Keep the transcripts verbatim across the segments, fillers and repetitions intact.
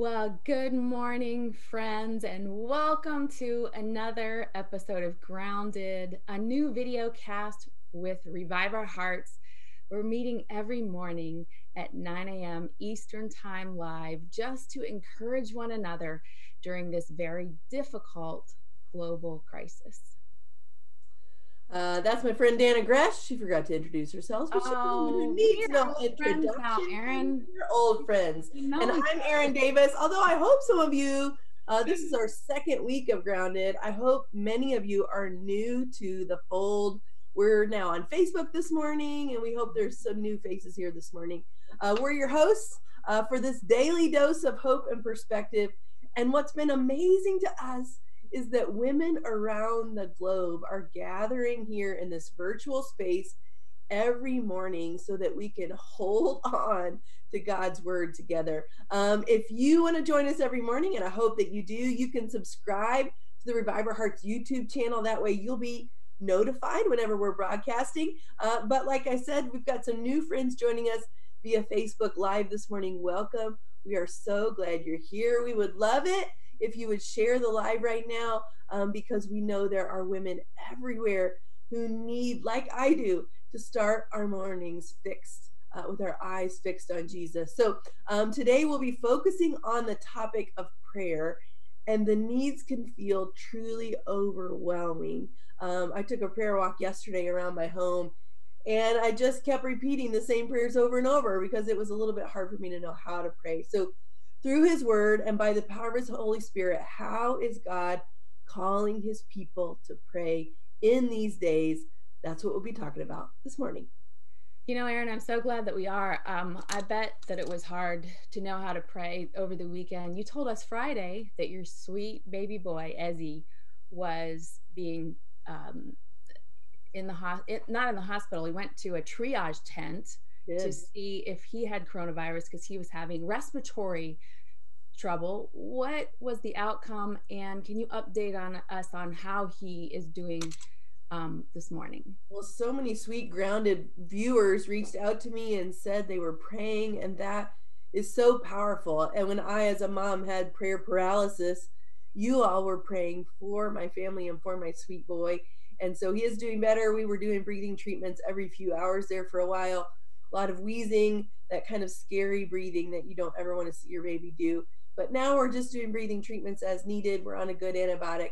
Well, good morning, friends, and welcome to another episode of Grounded, a new video cast with Revive Our Hearts. We're meeting every morning at nine a m Eastern Time live just to encourage one another during this very difficult global crisis. Uh, that's my friend Dannah Gresh. She forgot to introduce herself, but oh, she who needs no introduction. Now, Erin. We're old friends. You know, and I'm Erin Davis. Although I hope some of you, uh, this is our second week of Grounded. I hope many of you are new to the fold. We're now on Facebook this morning, and we hope there's some new faces here this morning. Uh, we're your hosts uh, for this daily dose of hope and perspective. And what's been amazing to us is that women around the globe are gathering here in this virtual space every morning so that we can hold on to God's word together. Um, if you want to join us every morning, and I hope that you do, you can subscribe to the Revive Our Hearts YouTube channel. That way you'll be notified whenever we're broadcasting. Uh, but like I said, we've got some new friends joining us via Facebook Live this morning. Welcome. We are so glad you're here. We would love it if you would share the live right now, um, because we know there are women everywhere who need, like I do, to start our mornings fixed, uh, with our eyes fixed on Jesus. So um, today we'll be focusing on the topic of prayer, and the needs can feel truly overwhelming. Um, I took a prayer walk yesterday around my home, and I just kept repeating the same prayers over and over because it was a little bit hard for me to know how to pray. So through his word and by the power of his Holy Spirit, how is God calling his people to pray in these days? That's what we'll be talking about this morning. You know, Erin, I'm so glad that we are. Um, I bet that it was hard to know how to pray over the weekend. You told us Friday that your sweet baby boy, Ezzy, was being um, in the ho- it, not in the hospital. He went to a triage tent to see if he had coronavirus because he was having respiratory trouble. What was the outcome? And can you update on us on how he is doing um, this morning? Well, so many sweet Grounded viewers reached out to me and said they were praying, and that is so powerful. And when I, as a mom, had prayer paralysis, you all were praying for my family and for my sweet boy. And so he is doing better. We were doing breathing treatments every few hours there for a while. A lot of wheezing, that kind of scary breathing that you don't ever want to see your baby do. But now we're just doing breathing treatments as needed. We're on a good antibiotic,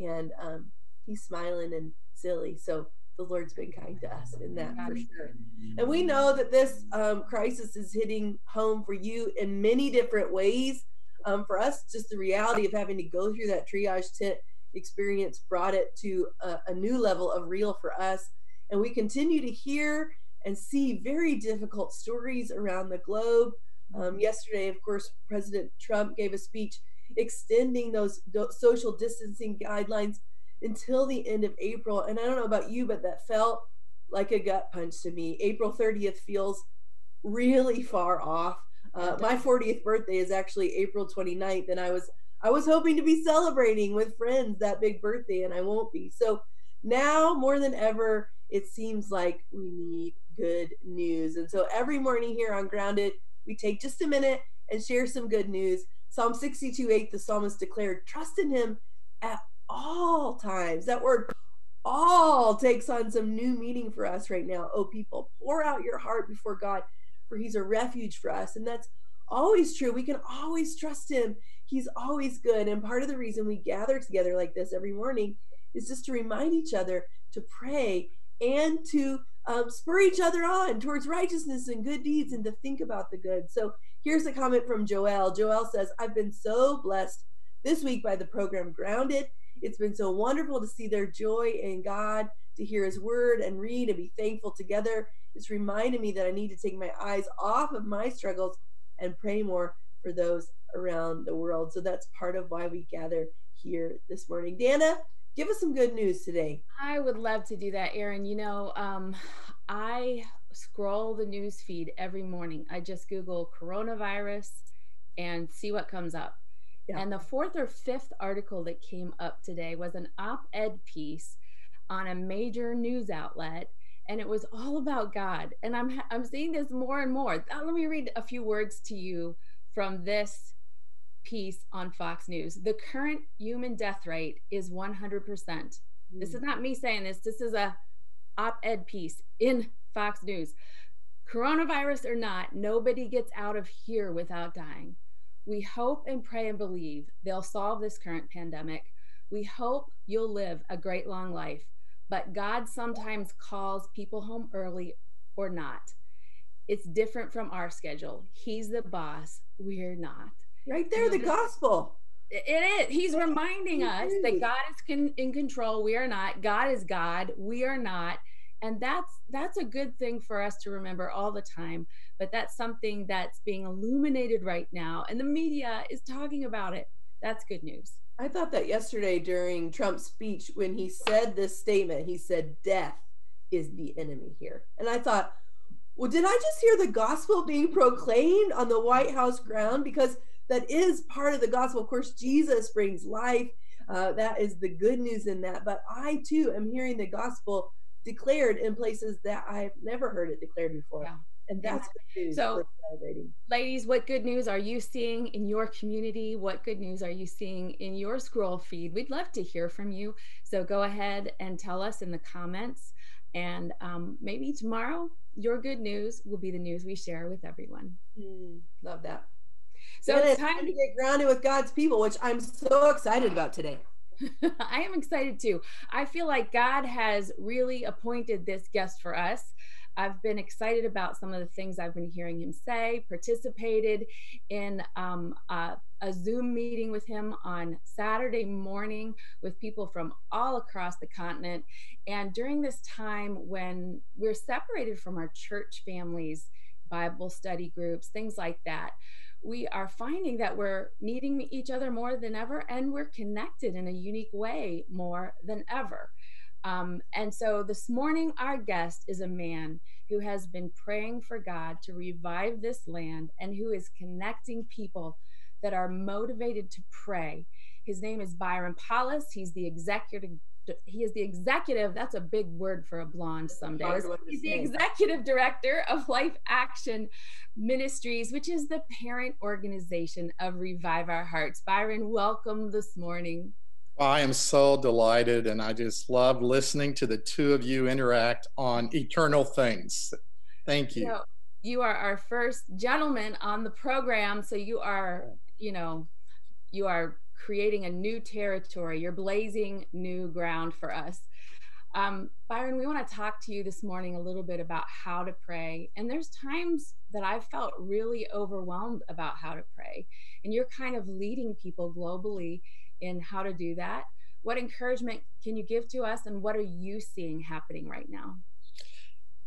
and um, he's smiling and silly. So the Lord's been kind to us in that for sure. And we know that this um, crisis is hitting home for you in many different ways. Um, for us, just the reality of having to go through that triage tent experience brought it to a, a new level of real for us. And we continue to hear and see very difficult stories around the globe. Um, yesterday, of course, President Trump gave a speech extending those do- social distancing guidelines until the end of April. And I don't know about you, but that felt like a gut punch to me. April thirtieth feels really far off. Uh, my fortieth birthday is actually April twenty-ninth, and I was I was hoping to be celebrating with friends that big birthday, and I won't be. So now more than ever, it seems like we need good news. And so every morning here on Grounded, we take just a minute and share some good news. Psalm sixty-two eight, the psalmist declared, trust in him at all times. That word all takes on some new meaning for us right now. Oh, people, pour out your heart before God, for he's a refuge for us. And that's always true. We can always trust him. He's always good. And part of the reason we gather together like this every morning is just to remind each other to pray and to Um, spur each other on towards righteousness and good deeds, and to think about the good. So here's a comment from Joel. Joel says, I've been so blessed this week by the program Grounded. It's been so wonderful to see their joy in God, to hear his word and read and be thankful together. It's reminded me that I need to take my eyes off of my struggles and pray more for those around the world. So that's part of why we gather here this morning. Dannah, give us some good news today. I would love to do that, Erin. You know, um, I scroll the news feed every morning. I just Google coronavirus and see what comes up. Yeah. And the fourth or fifth article that came up today was an op-ed piece on a major news outlet, and it was all about God. And I'm I'm seeing this more and more. Now, let me read a few words to you from this piece on Fox News. The current human death rate is one hundred percent. Mm. This is not me saying this. This is a op-ed piece in Fox News. Coronavirus or not, nobody gets out of here without dying. We hope and pray and believe they'll solve this current pandemic. We hope you'll live a great long life, but God sometimes calls people home early or not. It's different from our schedule. He's the boss, we're not. Right there, the gospel. It is. He's reminding us that God is con- in control. We are not. God is God. We are not. And that's that's a good thing for us to remember all the time. But that's something that's being illuminated right now. And the media is talking about it. That's good news. I thought that yesterday during Trump's speech, when he said this statement, he said, death is the enemy here. And I thought, well, did I just hear the gospel being proclaimed on the White House ground? Because that is part of the gospel. Of course, Jesus brings life. Uh, that is the good news in that. But I, too, am hearing the gospel declared in places that I've never heard it declared before. Yeah. And that's good news. So, ladies, what good news are you seeing in your community? What good news are you seeing in your scroll feed? We'd love to hear from you. So go ahead and tell us in the comments. And um, maybe tomorrow, your good news will be the news we share with everyone. Mm, love that. So it's time to get grounded with God's people, which I'm so excited about today. I am excited too. I feel like God has really appointed this guest for us. I've been excited about some of the things I've been hearing him say, participated in um, uh, a Zoom meeting with him on Saturday morning with people from all across the continent. And during this time when we're separated from our church families, Bible study groups, things like that, we are finding that we're needing each other more than ever, and we're connected in a unique way more than ever. Um, and so this morning, our guest is a man who has been praying for God to revive this land and who is connecting people that are motivated to pray. His name is Byron Paulus. He's the executive. He is the executive. That's a big word for a blonde some days. He's the executive director of Life Action Ministries, which is the parent organization of Revive Our Hearts. Byron, welcome this morning. I am so delighted, and I just love listening to the two of you interact on eternal things. Thank you. So you are our first gentleman on the program, so you are, you know, you are creating a new territory. You're blazing new ground for us. Um, Byron, we want to talk to you this morning a little bit about how to pray. And there's times that I felt really overwhelmed about how to pray. And you're kind of leading people globally in how to do that. What encouragement can you give to us, and what are you seeing happening right now?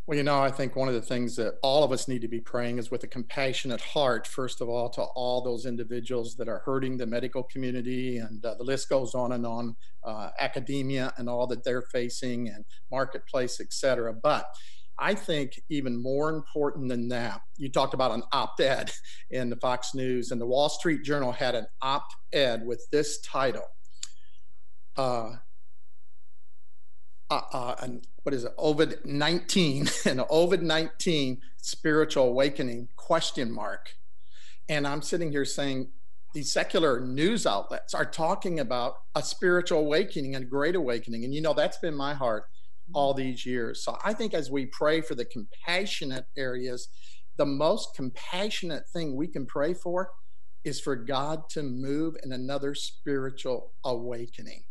Well, you know, I think one of the things that all of us need to be praying is with a compassionate heart, first of all, to all those individuals that are hurting the medical community, and uh, the list goes on and on, uh, academia and all that they're facing, and marketplace, et cetera. But I think even more important than that, you talked about an op-ed in the Fox News, and the Wall Street Journal had an op-ed with this title, uh, uh, uh, what is it, COVID nineteen, an COVID nineteen spiritual awakening, question mark. And I'm sitting here saying, these secular news outlets are talking about a spiritual awakening, a great awakening. And you know, that's been my heart all these years. So I think as we pray for the compassionate areas, the most compassionate thing we can pray for is for God to move in another spiritual awakening.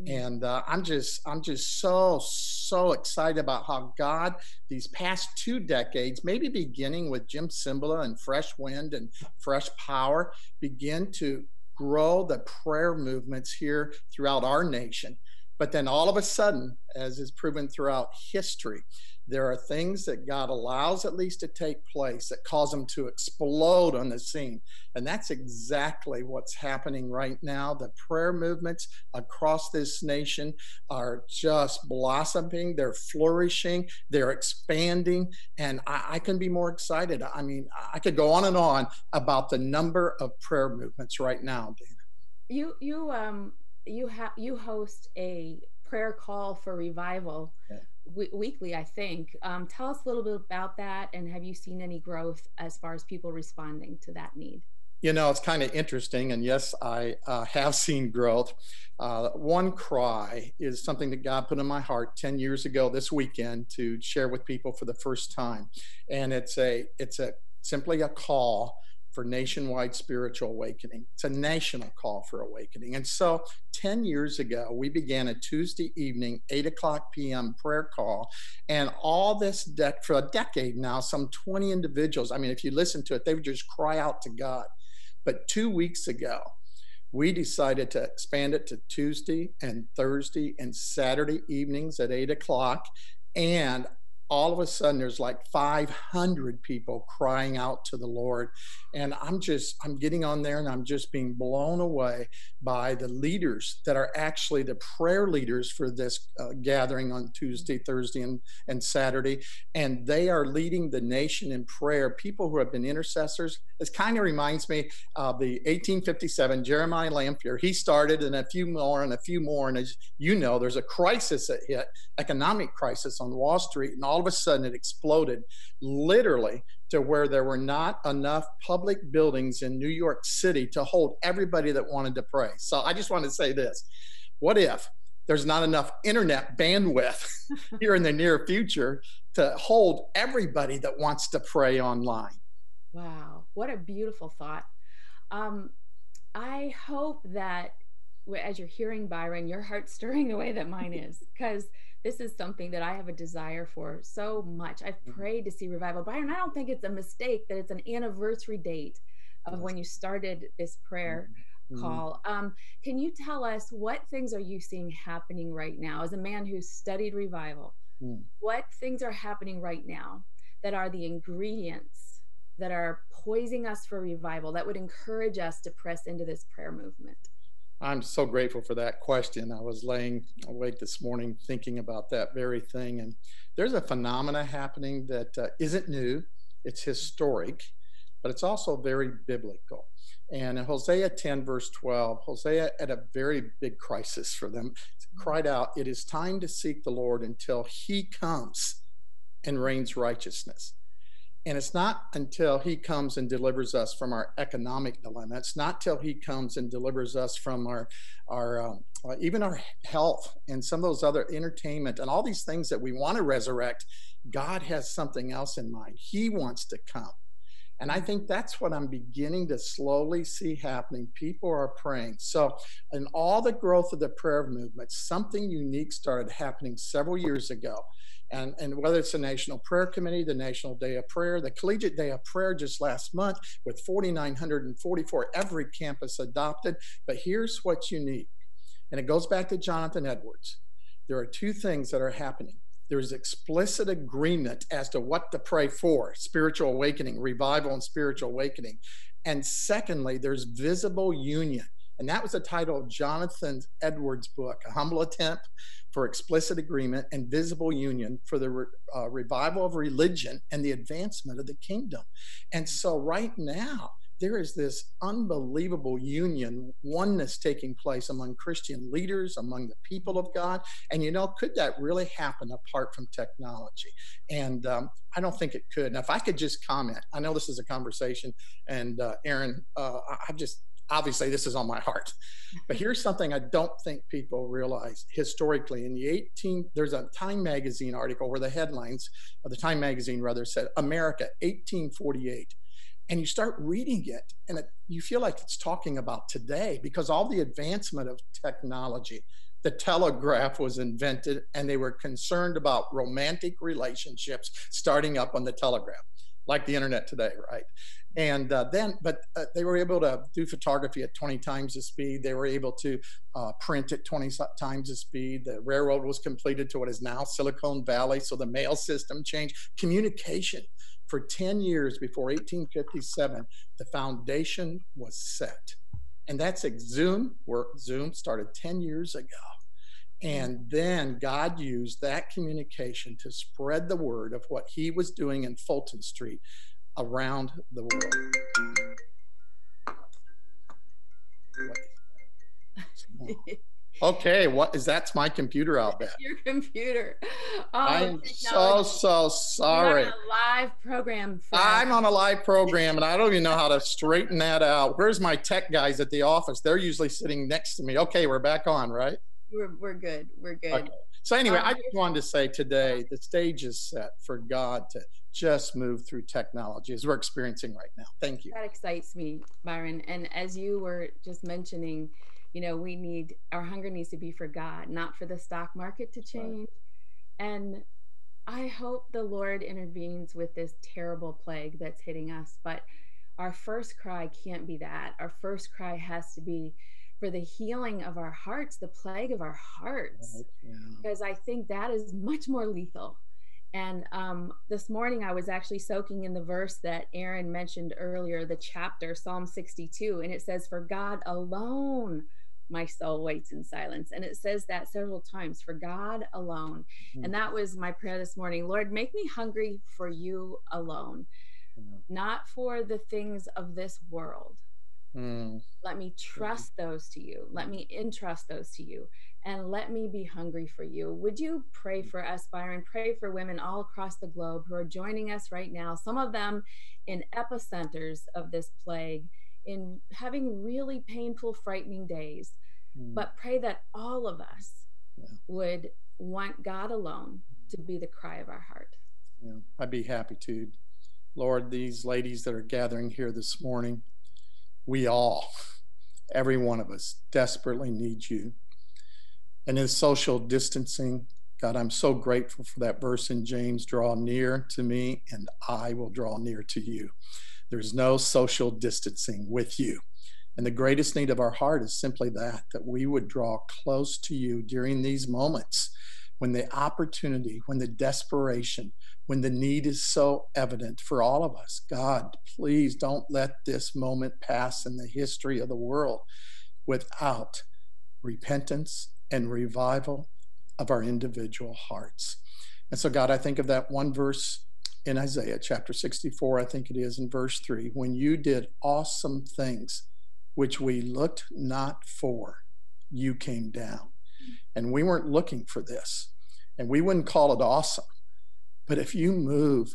Mm-hmm. And uh, I'm just I'm just so, so excited about how God, these past two decades, maybe beginning with Jim Cymbala and Fresh Wind and Fresh Power, begin to grow the prayer movements here throughout our nation. But then all of a sudden, as is proven throughout history, there are things that God allows at least to take place that cause them to explode on the scene. And that's exactly what's happening right now. The prayer movements across this nation are just blossoming. They're flourishing. They're expanding. And I, I couldn't be more excited. I mean, I could go on and on about the number of prayer movements right now, Dannah. You, you, um... You have you host a prayer call for revival w- weekly, I think. Um, tell us a little bit about that, and have you seen any growth as far as people responding to that need? You know, it's kind of interesting, and yes, I uh, have seen growth. Uh, One Cry is something that God put in my heart ten years ago this weekend to share with people for the first time. And it's a it's a simply a call for nationwide spiritual awakening. It's a national call for awakening. And so ten years ago, we began a Tuesday evening, eight o'clock p m prayer call. And all this, de- for a decade now, some twenty individuals, I mean, if you listen to it, they would just cry out to God. But two weeks ago, we decided to expand it to Tuesday and Thursday and Saturday evenings at eight o'clock. And all of a sudden, there's like five hundred people crying out to the Lord. And I'm just, I'm getting on there and I'm just being blown away by the leaders that are actually the prayer leaders for this uh, gathering on Tuesday, Thursday, and, and Saturday. And they are leading the nation in prayer. People who have been intercessors. It kind of reminds me of the eighteen fifty-seven Jeremiah Lamphere. He started and a few more and a few more. And as you know, there's a crisis that hit, economic crisis on Wall Street, and all All of a sudden it exploded literally to where there were not enough public buildings in New York City to hold everybody that wanted to pray. So I just want to say this. What if there's not enough internet bandwidth here in the near future to hold everybody that wants to pray online? Wow, what a beautiful thought. Um, I hope that as you're hearing, Byron, your heart's stirring the way that mine is, because this is something that I have a desire for so much. I've prayed to see revival. Byron, I don't think it's a mistake that it's an anniversary date of when you started this prayer mm-hmm. call. Um, can you tell us what things are you seeing happening right now? As a man who studied revival, mm. what things are happening right now that are the ingredients that are poising us for revival, that would encourage us to press into this prayer movement? I'm so grateful for that question. I was laying awake this morning thinking about that very thing. And there's a phenomena happening that uh, isn't new. It's historic, but it's also very biblical. And in Hosea ten, verse twelve, Hosea, at a very big crisis for them, cried out, "It is time to seek the Lord until he comes and reigns righteousness." And it's not until he comes and delivers us from our economic dilemma. It's not till he comes and delivers us from our, our um, uh, even our health and some of those other entertainment and all these things that we want to resurrect. God has something else in mind. He wants to come. And I think that's what I'm beginning to slowly see happening. People are praying. So in all the growth of the prayer movement, something unique started happening several years ago. And, and whether it's the National Prayer Committee, the National Day of Prayer, the Collegiate Day of Prayer just last month with four thousand nine hundred forty-four, every campus adopted. But here's what's unique. And it goes back to Jonathan Edwards. There are two things that are happening. There's explicit agreement as to what to pray for, spiritual awakening, revival and spiritual awakening. And secondly, there's visible union. And that was the title of Jonathan Edwards' book, A Humble Attempt for Explicit Agreement and Visible Union for the re- uh, Revival of Religion and the Advancement of the Kingdom. And so right now, there is this unbelievable union, oneness taking place among Christian leaders, among the people of God. And, you know, could that really happen apart from technology? And um, I don't think it could. Now, if I could just comment, I know this is a conversation, and uh, Erin, uh, I've just, obviously, this is on my heart. But here's something I don't think people realize. Historically, in the eighteen, there's a Time magazine article where the headlines, or the Time magazine rather, said, "America, eighteen forty-eight. And you start reading it, and it, you feel like it's talking about today, because all the advancement of technology, the telegraph was invented, and they were concerned about romantic relationships starting up on the telegraph, like the internet today, right? And uh, then, but uh, they were able to do photography at twenty times the speed. They were able to uh, print at twenty times the speed. The railroad was completed to what is now Silicon Valley. So the mail system changed. Communication for ten years before eighteen fifty-seven, the foundation was set. And that's like Zoom, where Zoom started ten years ago. And then God used that communication to spread the word of what he was doing in Fulton Street around the world. Okay, what is that's my computer out there. Your computer. Oh, I'm so, so sorry. You're on a live program. Friend. I'm on a live program, and I don't even know how to straighten that out. Where's my tech guys at the office? They're usually sitting next to me. Okay, we're back on, right? We're, we're good. We're good. Okay. So anyway, um, I just wanted to say today, the stage is set for God to just move through technology as we're experiencing right now. Thank you. That excites me, Byron. And as you were just mentioning, you know, we need, our hunger needs to be for God, not for the stock market to change. Right. And I hope the Lord intervenes with this terrible plague that's hitting us. But our first cry can't be that. Our first cry has to be for the healing of our hearts, the plague of our hearts. Right. Yeah. Because I think that is much more lethal. And um, this morning I was actually soaking in the verse that Erin mentioned earlier, the chapter, Psalm sixty-two. And it says, for God alone my soul waits in silence. And it says that several times, for God alone. Mm-hmm. And that was my prayer this morning. Lord, make me hungry for you alone, mm-hmm. not for the things of this world. Mm-hmm. Let me trust those to you. Let me entrust those to you. And let me be hungry for you. Would you pray for us, Byron? Pray for women all across the globe who are joining us right now, some of them in epicenters of this plague, in having really painful, frightening days. Mm. But pray that all of us yeah. would want God alone to be the cry of our heart. Yeah, I'd be happy to. Lord, these ladies that are gathering here this morning, we all, every one of us, desperately need you. And in social distancing, God, I'm so grateful for that verse in James, draw near to me and I will draw near to you. There's no social distancing with you. And the greatest need of our heart is simply that, that we would draw close to you during these moments when the opportunity, when the desperation, when the need is so evident for all of us. God, please don't let this moment pass in the history of the world without repentance and revival of our individual hearts. And so God, I think of that one verse in Isaiah chapter sixty-four, I think it is, in verse three, when you did awesome things which we looked not for, you came down. And we weren't looking for this, and we wouldn't call it awesome, but if you move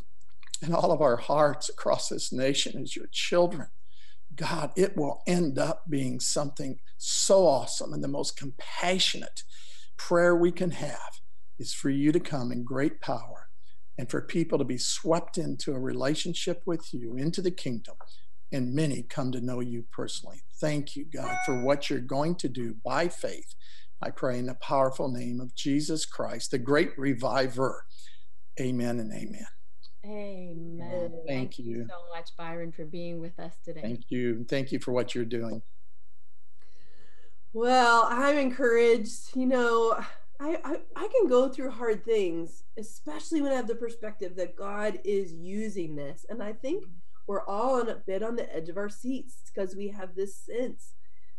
in all of our hearts across this nation as your children, God, it will end up being something so awesome. And the most compassionate prayer we can have is for you to come in great power and for people to be swept into a relationship with you, into the kingdom, and many come to know you personally. Thank you, God, for what you're going to do by faith. I pray in the powerful name of Jesus Christ, the great reviver. Amen and amen. Amen. Thank, Thank you. you so much, Byron, for being with us today. Thank you. Thank you for what you're doing. Well, I'm encouraged. You know, I, I, I can go through hard things, especially when I have the perspective that God is using this. And I think we're all on a bit on the edge of our seats because we have this sense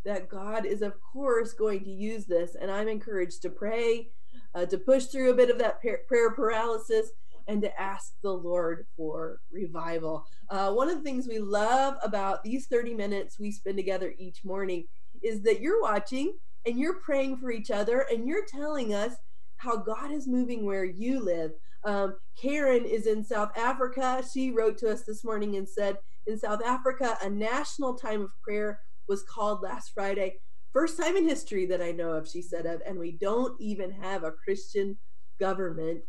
that God is, of course, going to use this. And I'm encouraged to pray, uh, to push through a bit of that prayer paralysis, and to ask the Lord for revival. Uh, one of the things we love about these thirty minutes we spend together each morning is that you're watching and you're praying for each other and you're telling us how God is moving where you live. Um, Karen is in South Africa. She wrote to us this morning and said, in South Africa, a national time of prayer was called last Friday. First time in history that I know of, she said of, and we don't even have a Christian government.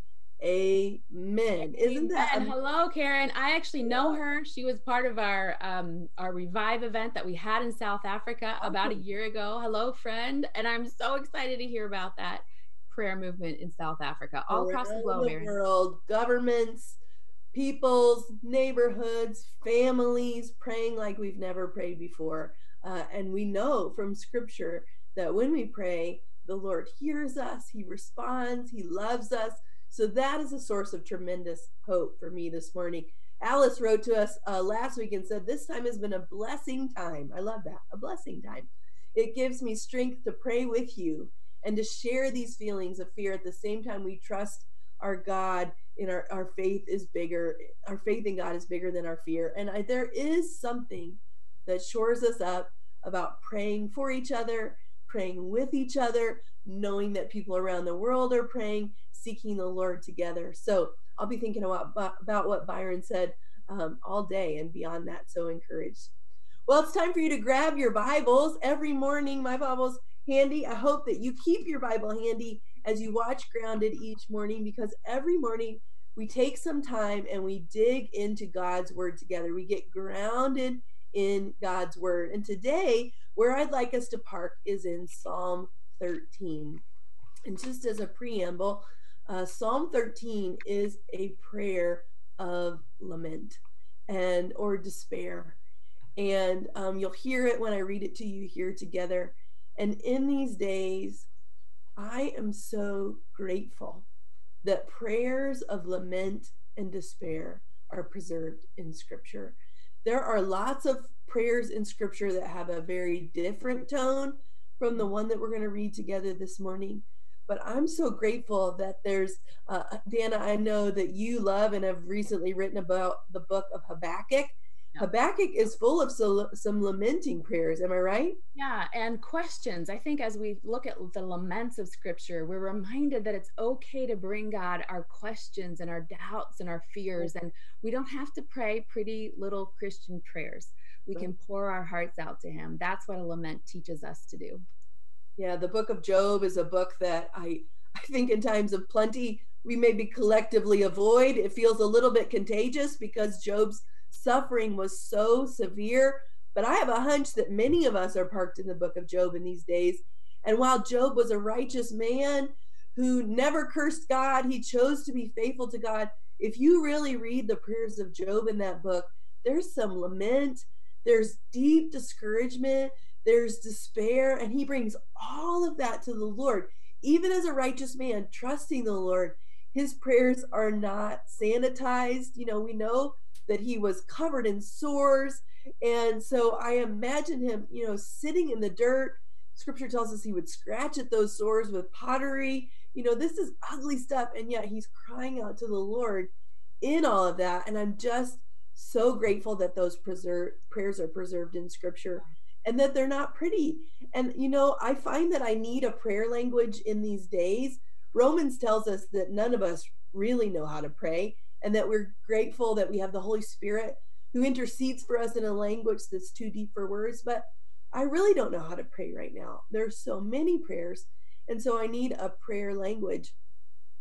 Amen. Isn't that a- hello, Karen. I actually know her. She was part of our um our Revive event that we had in South Africa about a year ago. Hello, friend. And I'm so excited to hear about that prayer movement in South Africa, all across the globe, the world, governments, peoples, neighborhoods, families praying like we've never prayed before. Uh, and we know from Scripture that when we pray, the Lord hears us, He responds, He loves us. So that is a source of tremendous hope for me this morning. Alice wrote to us uh, last week and said, this time has been a blessing time. I love that, a blessing time. It gives me strength to pray with you and to share these feelings of fear. At the same time, we trust our God and our, our faith is bigger. Our faith in God is bigger than our fear. And I, there is something that shores us up about praying for each other, praying with each other, knowing that people around the world are praying, seeking the Lord together. So I'll be thinking about, about what Byron said um, all day and beyond that, so encouraged. Well, it's time for you to grab your Bibles. Every morning, my Bible's handy. I hope that you keep your Bible handy as you watch Grounded each morning, because every morning we take some time and we dig into God's Word together. We get grounded in God's Word. And today, where I'd like us to park is in Psalm thirteen. And just as a preamble, uh, Psalm thirteen is a prayer of lament and or despair. And um, you'll hear it when I read it to you here together. And in these days, I am so grateful that prayers of lament and despair are preserved in Scripture. There are lots of prayers in Scripture that have a very different tone from the one that we're going to read together this morning. But I'm so grateful that there's, uh, Dannah, I know that you love and have recently written about the book of Habakkuk. Habakkuk is full of so, some lamenting prayers. Am I right? Yeah, and questions. I think as we look at the laments of Scripture, we're reminded that it's okay to bring God our questions and our doubts and our fears, and we don't have to pray pretty little Christian prayers. We can pour our hearts out to Him. That's what a lament teaches us to do. Yeah, the book of Job is a book that I, I think in times of plenty, we maybe collectively avoid. It feels a little bit contagious because Job's suffering was so severe, but I have a hunch that many of us are parked in the book of Job in these days. And while Job was a righteous man who never cursed God, he chose to be faithful to God. If you really read the prayers of Job in that book, there's some lament, there's deep discouragement, there's despair, and he brings all of that to the Lord. Even as a righteous man, trusting the Lord, his prayers are not sanitized. You know, we know that he was covered in sores. And so I imagine him, you know, sitting in the dirt. Scripture tells us he would scratch at those sores with pottery. You know, this is ugly stuff. And yet he's crying out to the Lord in all of that. And I'm just so grateful that those preserve, prayers are preserved in Scripture and that they're not pretty. And, you know, I find that I need a prayer language in these days. Romans tells us that none of us really know how to pray, and that we're grateful that we have the Holy Spirit who intercedes for us in a language that's too deep for words. But I really don't know how to pray right now. There's so many prayers. And so I need a prayer language.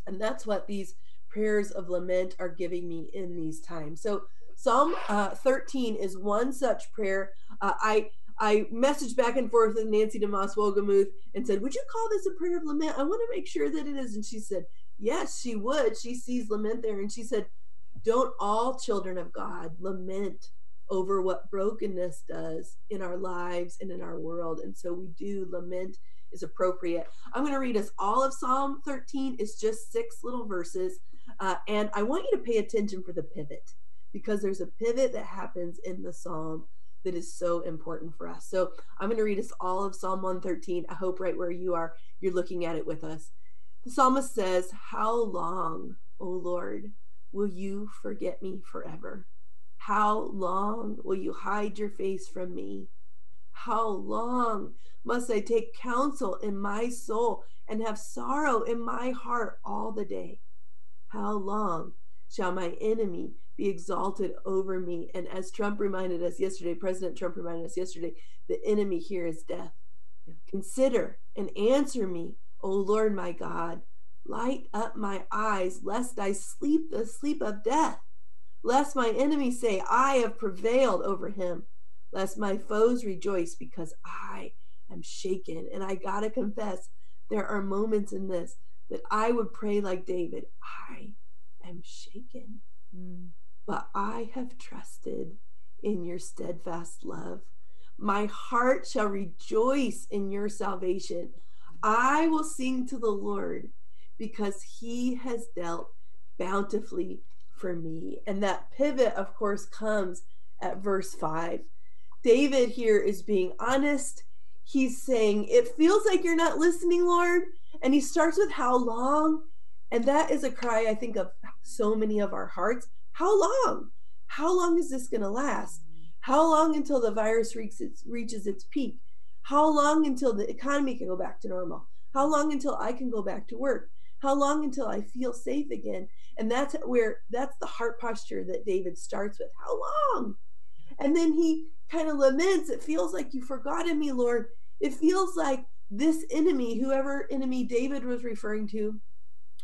And that's what these prayers of lament are giving me in these times. So Psalm uh, thirteen is one such prayer. Uh, I I messaged back and forth with Nancy DeMoss-Wolgemuth and said, would you call this a prayer of lament? I want to make sure that it is. And she said, yes, she would. She sees lament there. And she said, don't all children of God lament over what brokenness does in our lives and in our world? And so we do. Lament is appropriate. I'm going to read us all of Psalm thirteen. It's just six little verses. Uh, and I want you to pay attention for the pivot, because there's a pivot that happens in the psalm that is so important for us. So I'm going to read us all of Psalm one thirteen. I hope right where you are, you're looking at it with us. The psalmist says, how long, O Lord, will you forget me forever? How long will you hide your face from me? How long must I take counsel in my soul and have sorrow in my heart all the day? How long shall my enemy be exalted over me? And as Trump reminded us yesterday, President Trump reminded us yesterday, the enemy here is death. Consider and answer me, O Lord my God. Light up my eyes, lest I sleep the sleep of death, lest my enemies say, I have prevailed over him, lest my foes rejoice because I am shaken. And I gotta confess, there are moments in this that I would pray like David, I am shaken, mm. but I have trusted in your steadfast love. My heart shall rejoice in your salvation. I will sing to the Lord because he has dealt bountifully for me. And that pivot, of course, comes at verse five. David here is being honest. He's saying, it feels like you're not listening, Lord. And he starts with how long. And that is a cry, I think, of so many of our hearts. How long? How long is this going to last? How long until the virus reaches its peak? How long until the economy can go back to normal? How long until I can go back to work? How long until I feel safe again? And that's where, that's the heart posture that David starts with. How long? And then he kind of laments, it feels like you forgot me, Lord. It feels like this enemy, whoever enemy David was referring to,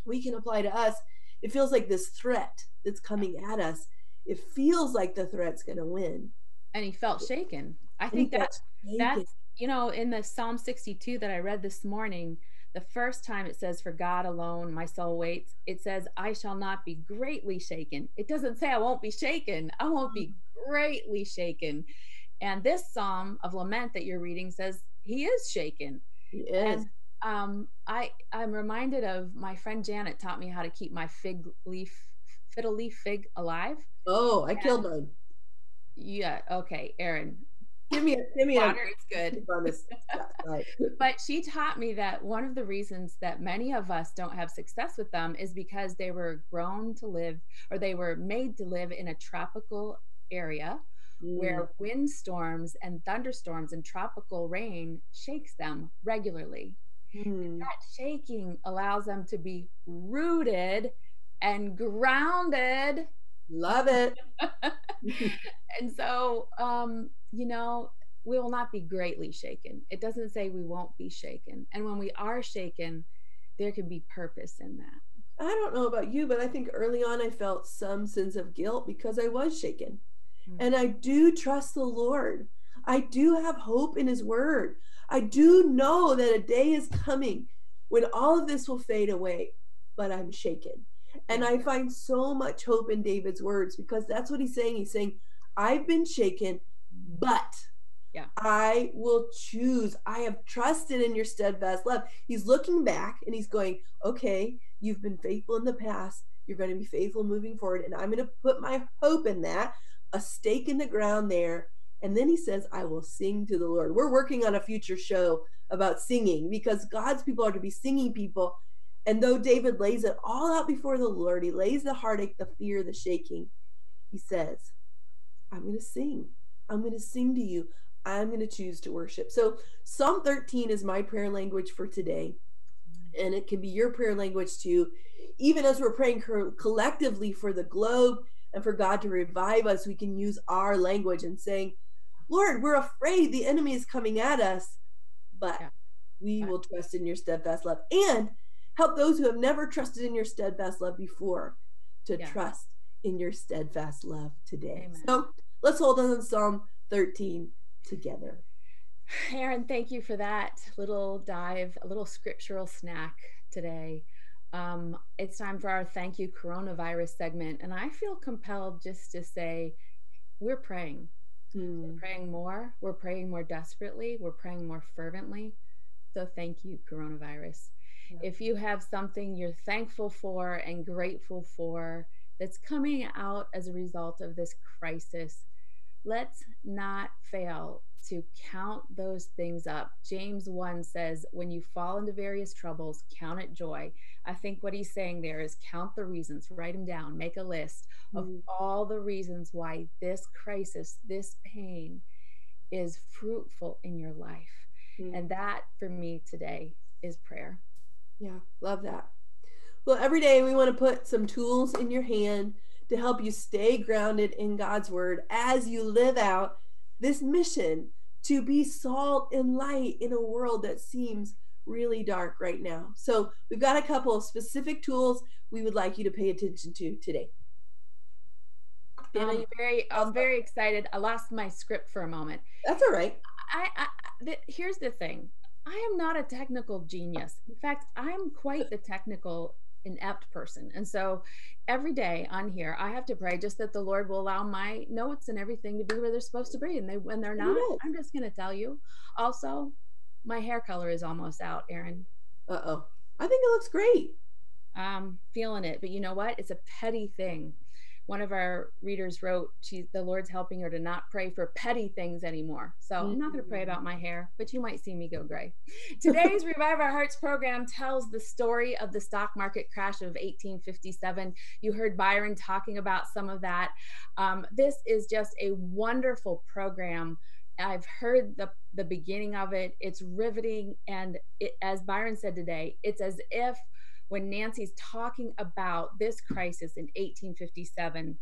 we can apply to us. It feels like this threat that's coming at us. It feels like the threat's going to win. And he felt shaken. I think that's, that's, you know, in the Psalm sixty-two that I read this morning, the first time it says, for God alone, my soul waits. It says, I shall not be greatly shaken. It doesn't say I won't be shaken. I won't be greatly shaken. And this Psalm of Lament that you're reading says he is shaken. He is. And um, I, I'm reminded of my friend Janet taught me how to keep my fig leaf, fiddle leaf fig alive. Oh, I and, killed mine. Yeah. Okay, Erin. Give me a, give me water. A, it's good. But she taught me that one of the reasons that many of us don't have success with them is because they were grown to live, or they were made to live in a tropical area mm. where windstorms and thunderstorms and tropical rain shakes them regularly. Mm. That shaking allows them to be rooted and grounded. Love it. And so, um, you know, we will not be greatly shaken. It doesn't say we won't be shaken. And when we are shaken, there can be purpose in that. I don't know about you, but I think early on I felt some sense of guilt because I was shaken. Mm-hmm. And I do trust the Lord. I do have hope in his word. I do know that a day is coming when all of this will fade away, but I'm shaken. And I find so much hope in David's words, because that's what he's saying. He's saying, I've been shaken, but yeah. I will choose. I have trusted in your steadfast love. He's looking back and he's going, okay, you've been faithful in the past. You're going to be faithful moving forward. And I'm going to put my hope in that, a stake in the ground there. And then he says, I will sing to the Lord. We're working on a future show about singing, because God's people are to be singing people. And though David lays it all out before the Lord, he lays the heartache, the fear, the shaking. He says, I'm going to sing. I'm going to sing to you. I'm going to choose to worship. So Psalm thirteen is my prayer language for today. And it can be your prayer language too. Even as we're praying co- collectively for the globe and for God to revive us, we can use our language and saying, Lord, we're afraid the enemy is coming at us, but yeah. we yeah. will trust in your steadfast love. And help those who have never trusted in your steadfast love before to yeah. trust in your steadfast love today. Amen. So let's hold on to Psalm thirteen together. Erin, thank you for that little dive, a little scriptural snack today. Um, it's time for our Thank You Coronavirus segment. And I feel compelled just to say, we're praying. Mm. We're praying more. We're praying more desperately. We're praying more fervently. So thank you, coronavirus. If you have something you're thankful for and grateful for that's coming out as a result of this crisis, let's not fail to count those things up. James one says, when you fall into various troubles, count it joy. I think what he's saying there is count the reasons, write them down, make a list of mm-hmm. all the reasons why this crisis, this pain is fruitful in your life. Mm-hmm. And that for me today is prayer. Yeah, love that. Well, every day we want to put some tools in your hand to help you stay grounded in God's word as you live out this mission to be salt and light in a world that seems really dark right now. So we've got a couple of specific tools we would like you to pay attention to today. I'm very, I'm very excited. I lost my script for a moment. That's all right. I, I th- here's the thing. I am not a technical genius. In fact, I'm quite the technical inept person. And so every day on here, I have to pray just that the Lord will allow my notes and everything to be where they're supposed to be. And they, when they're not, I'm just going to tell you. Also, my hair color is almost out, Erin. Uh-oh. I think it looks great. I'm feeling it. But you know what? It's a petty thing. One of our readers wrote, she, the Lord's helping her to not pray for petty things anymore. So mm-hmm. I'm not going to pray about my hair, but you might see me go gray. Today's Revive Our Hearts program tells the story of the stock market crash of eighteen fifty-seven. You heard Byron talking about some of that. Um, this is just a wonderful program. I've heard the the beginning of it. It's riveting. And it, as Byron said today, it's as if when Nancy's talking about this crisis in eighteen fifty-seven,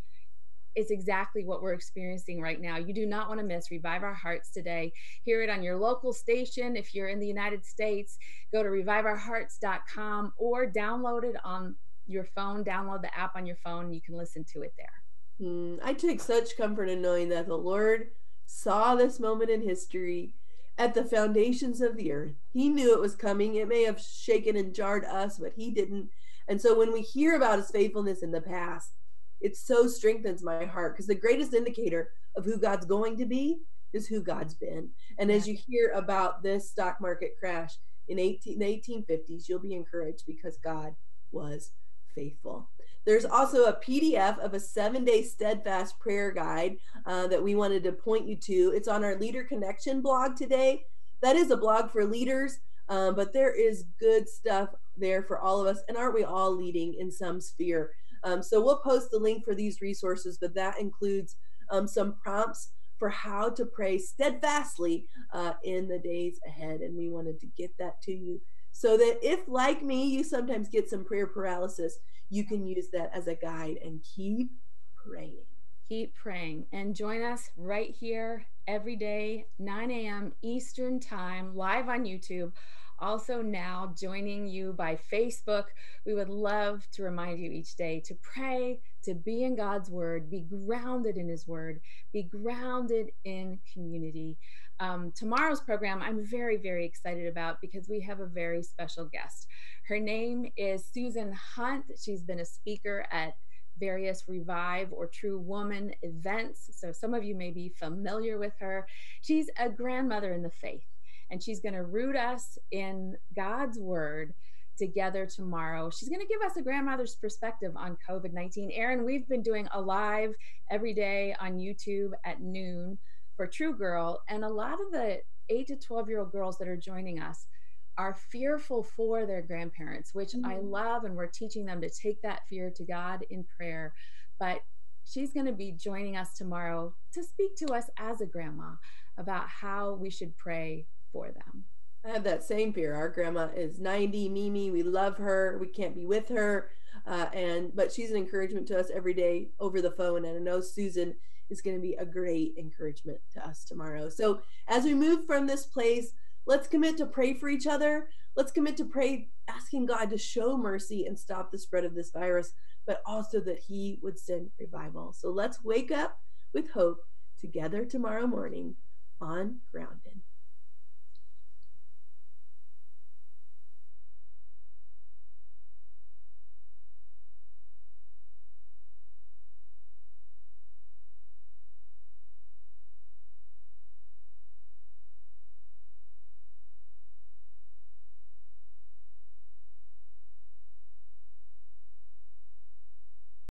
it's exactly what we're experiencing right now. You do not want to miss Revive Our Hearts today. Hear it on your local station. If you're in the United States, go to revive our hearts dot com or download it on your phone. Download the app on your phone. And you can listen to it there. Mm, I take such comfort in knowing that the Lord saw this moment in history at the foundations of the earth. He knew it was coming. It may have shaken and jarred us, but he didn't. And so when we hear about his faithfulness in the past, it so strengthens my heart, because the greatest indicator of who God's going to be is who God's been. And as you hear about this stock market crash in eighteen, the eighteen fifties, you'll be encouraged because God was faithful. There's also a P D F of a seven-day steadfast prayer guide uh, that we wanted to point you to. It's on our Leader Connection blog today. That is a blog for leaders, um, but there is good stuff there for all of us. And aren't we all leading in some sphere? Um, so we'll post the link for these resources, but that includes um, some prompts for how to pray steadfastly uh, in the days ahead. And we wanted to get that to you so that if, like me, you sometimes get some prayer paralysis, you can use that as a guide and keep praying. Keep praying. And join us right here every day, nine a.m. Eastern Time, live on YouTube. Also now joining you by Facebook. We would love to remind you each day to pray, to be in God's word, be grounded in his word, be grounded in community. Um, tomorrow's program I'm very, very excited about because we have a very special guest. Her name is Susan Hunt. She's been a speaker at various Revive or True Woman events. So some of you may be familiar with her. She's a grandmother in the faith. And she's going to root us in God's word together tomorrow. She's going to give us a grandmother's perspective on COVID nineteen. Erin, we've been doing a live every day on YouTube at noon for True Girl. And a lot of the eight to twelve year old girls that are joining us are fearful for their grandparents, which mm-hmm. I love. And we're teaching them to take that fear to God in prayer. But she's going to be joining us tomorrow to speak to us as a grandma about how we should pray for them. I have that same fear. Our grandma is ninety, Mimi. We love her. We can't be with her, uh, and but she's an encouragement to us every day over the phone. And I know Susan is going to be a great encouragement to us tomorrow. So as we move from this place, let's commit to pray for each other. Let's commit to pray, asking God to show mercy and stop the spread of this virus, but also that He would send revival. So let's wake up with hope together tomorrow morning on Grounded.